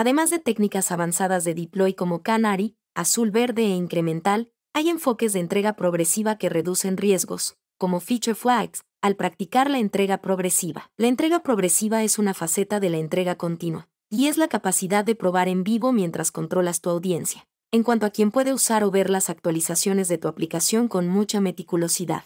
Además de técnicas avanzadas de deploy como Canary, azul, verde e incremental, hay enfoques de entrega progresiva que reducen riesgos, como Feature Flags, al practicar la entrega progresiva. La entrega progresiva es una faceta de la entrega continua, y es la capacidad de probar en vivo mientras controlas tu audiencia, en cuanto a quien puede usar o ver las actualizaciones de tu aplicación con mucha meticulosidad.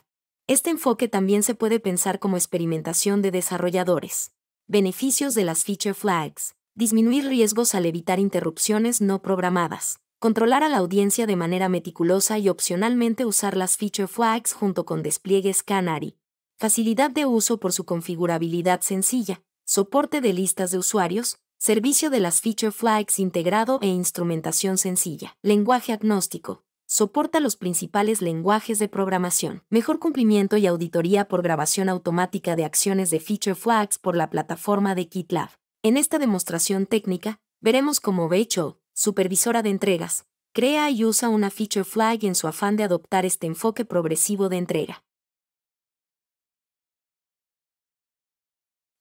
Este enfoque también se puede pensar como experimentación de desarrolladores. Beneficios de las Feature Flags: disminuir riesgos al evitar interrupciones no programadas, controlar a la audiencia de manera meticulosa y opcionalmente usar las Feature Flags junto con despliegues Canary. Facilidad de uso por su configurabilidad sencilla, soporte de listas de usuarios, servicio de las Feature Flags integrado e instrumentación sencilla. Lenguaje agnóstico. Soporta los principales lenguajes de programación. Mejor cumplimiento y auditoría por grabación automática de acciones de Feature Flags por la plataforma de GitLab. En esta demostración técnica, veremos cómo Rachel, supervisora de entregas, crea y usa una Feature Flag en su afán de adoptar este enfoque progresivo de entrega.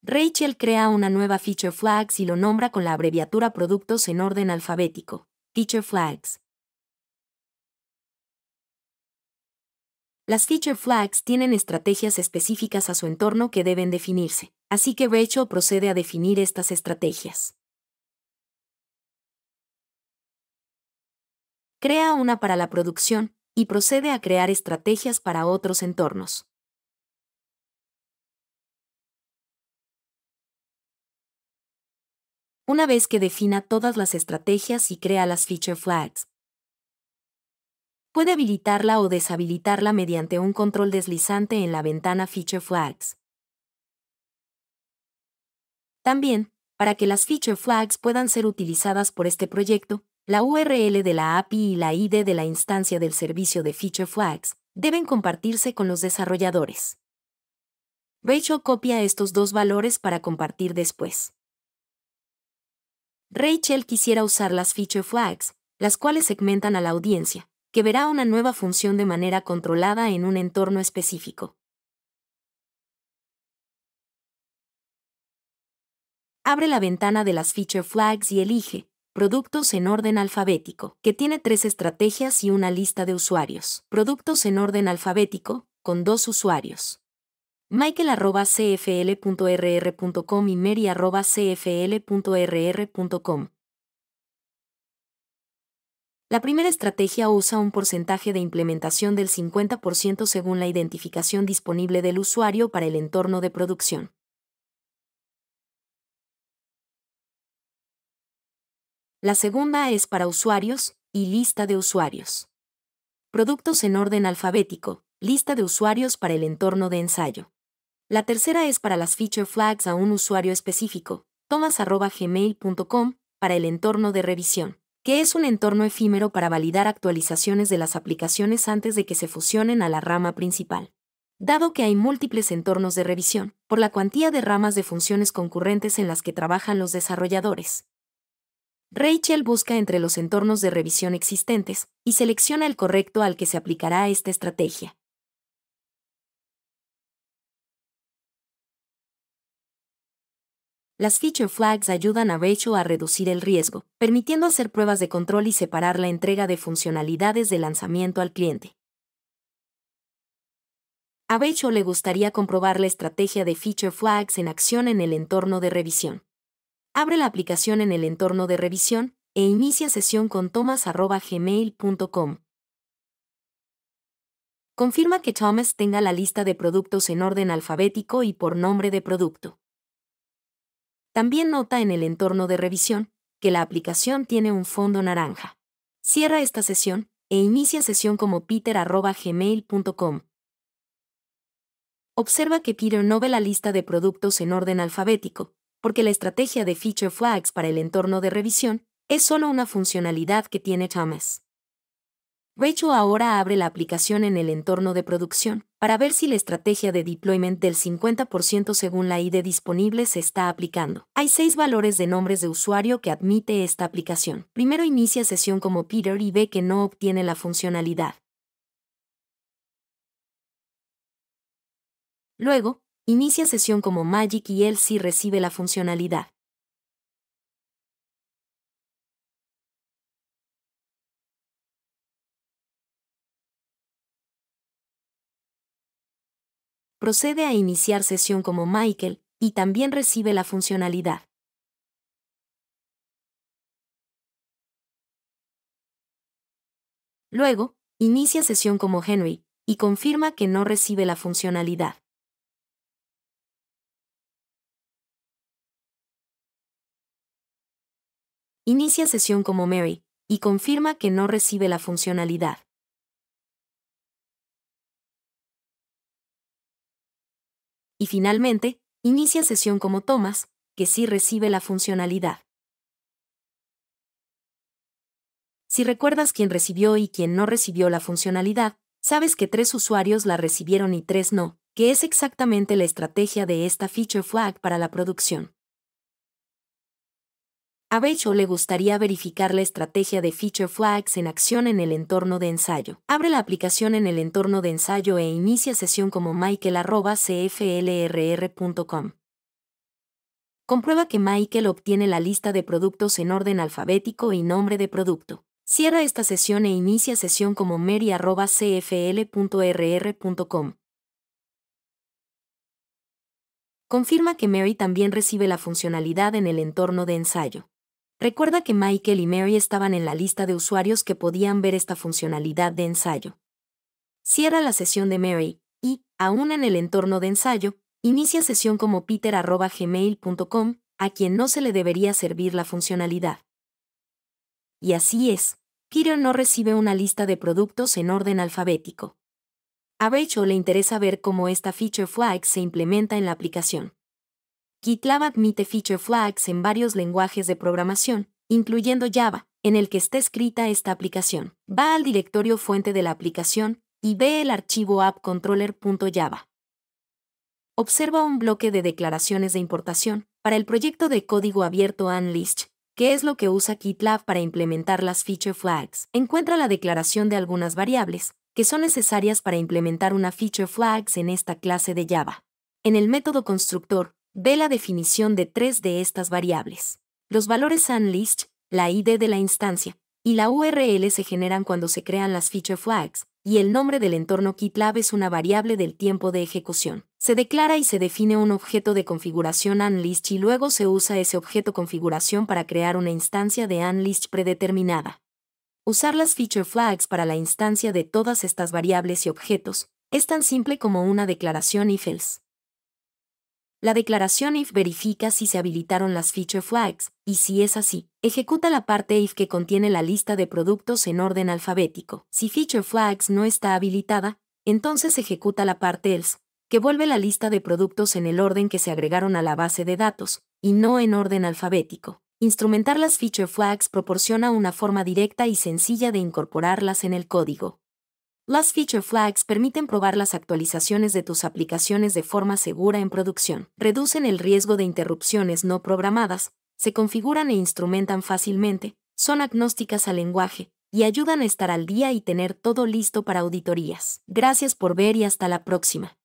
Rachel crea una nueva Feature Flags y lo nombra con la abreviatura productos en orden alfabético, Feature Flags. Las Feature Flags tienen estrategias específicas a su entorno que deben definirse, así que Rachel procede a definir estas estrategias. Crea una para la producción y procede a crear estrategias para otros entornos. Una vez que defina todas las estrategias y crea las Feature Flags, puede habilitarla o deshabilitarla mediante un control deslizante en la ventana Feature Flags. También, para que las Feature Flags puedan ser utilizadas por este proyecto, la URL de la API y la ID de la instancia del servicio de Feature Flags deben compartirse con los desarrolladores. Rachel copia estos dos valores para compartir después. Rachel quisiera usar las Feature Flags, las cuales segmentan a la audiencia, que verá una nueva función de manera controlada en un entorno específico. Abre la ventana de las Feature Flags y elige Productos en orden alfabético, que tiene 3 estrategias y una lista de usuarios. Productos en orden alfabético, con 2 usuarios. michael@cfl.rr.com y mary@cfl.rr.com. La primera estrategia usa un porcentaje de implementación del 50% según la identificación disponible del usuario para el entorno de producción. La segunda es para usuarios y lista de usuarios. Productos en orden alfabético, lista de usuarios para el entorno de ensayo. La tercera es para las Feature Flags a un usuario específico, thomas@gmail.com, para el entorno de revisión, que es un entorno efímero para validar actualizaciones de las aplicaciones antes de que se fusionen a la rama principal. Dado que hay múltiples entornos de revisión, por la cuantía de ramas de funciones concurrentes en las que trabajan los desarrolladores, Rachel busca entre los entornos de revisión existentes y selecciona el correcto al que se aplicará esta estrategia. Las Feature Flags ayudan a Rachel a reducir el riesgo, permitiendo hacer pruebas de control y separar la entrega de funcionalidades de lanzamiento al cliente. A Rachel le gustaría comprobar la estrategia de Feature Flags en acción en el entorno de revisión. Abre la aplicación en el entorno de revisión e inicia sesión con thomas@gmail.com. Confirma que Thomas tenga la lista de productos en orden alfabético y por nombre de producto. También nota en el entorno de revisión que la aplicación tiene un fondo naranja. Cierra esta sesión e inicia sesión como peter@gmail.com. Observa que Peter no ve la lista de productos en orden alfabético, porque la estrategia de Feature Flags para el entorno de revisión es solo una funcionalidad que tiene Thomas. Rachel ahora abre la aplicación en el entorno de producción para ver si la estrategia de deployment del 50% según la ID disponible se está aplicando. Hay 6 valores de nombres de usuario que admite esta aplicación. Primero inicia sesión como Peter y ve que no obtiene la funcionalidad. Luego, inicia sesión como Magic y él sí recibe la funcionalidad. procede a iniciar sesión como Michael y también recibe la funcionalidad. Luego, inicia sesión como Henry y confirma que no recibe la funcionalidad. Inicia sesión como Mary y confirma que no recibe la funcionalidad. Y finalmente, inicia sesión como Thomas, que sí recibe la funcionalidad. Si recuerdas quién recibió y quién no recibió la funcionalidad, sabes que 3 usuarios la recibieron y 3 no, que es exactamente la estrategia de esta feature flag para la producción. A Becho le gustaría verificar la estrategia de feature flags en acción en el entorno de ensayo. Abre la aplicación en el entorno de ensayo e inicia sesión como michael@cflrr.com. Comprueba que Michael obtiene la lista de productos en orden alfabético y nombre de producto. Cierra esta sesión e inicia sesión como mary@cfl.rr.com. Confirma que Mary también recibe la funcionalidad en el entorno de ensayo. Recuerda que Michael y Mary estaban en la lista de usuarios que podían ver esta funcionalidad de ensayo. Cierra la sesión de Mary y, aún en el entorno de ensayo, inicia sesión como peter@gmail.com, a quien no se le debería servir la funcionalidad. Y así es, Peter no recibe una lista de productos en orden alfabético. A Rachel le interesa ver cómo esta feature flag se implementa en la aplicación. GitLab admite feature flags en varios lenguajes de programación, incluyendo Java, en el que está escrita esta aplicación. Va al directorio fuente de la aplicación y ve el archivo appcontroller.java. Observa un bloque de declaraciones de importación para el proyecto de código abierto Unleash, que es lo que usa GitLab para implementar las feature flags. Encuentra la declaración de algunas variables que son necesarias para implementar una feature flags en esta clase de Java. En el método constructor, ve la definición de 3 de estas variables. Los valores unleashed, la ID de la instancia y la URL se generan cuando se crean las feature flags, y el nombre del entorno GitLab es una variable del tiempo de ejecución. Se declara y se define un objeto de configuración unleashed y luego se usa ese objeto configuración para crear una instancia de unleashed predeterminada. Usar las feature flags para la instancia de todas estas variables y objetos es tan simple como una declaración if else. La declaración if verifica si se habilitaron las feature flags, y si es así, ejecuta la parte if que contiene la lista de productos en orden alfabético. Si feature flags no está habilitada, entonces ejecuta la parte else, que vuelve la lista de productos en el orden que se agregaron a la base de datos, y no en orden alfabético. Instrumentar las feature flags proporciona una forma directa y sencilla de incorporarlas en el código. Las feature flags permiten probar las actualizaciones de tus aplicaciones de forma segura en producción. Reducen el riesgo de interrupciones no programadas, se configuran e instrumentan fácilmente, son agnósticas al lenguaje, y ayudan a estar al día y tener todo listo para auditorías. Gracias por ver y hasta la próxima.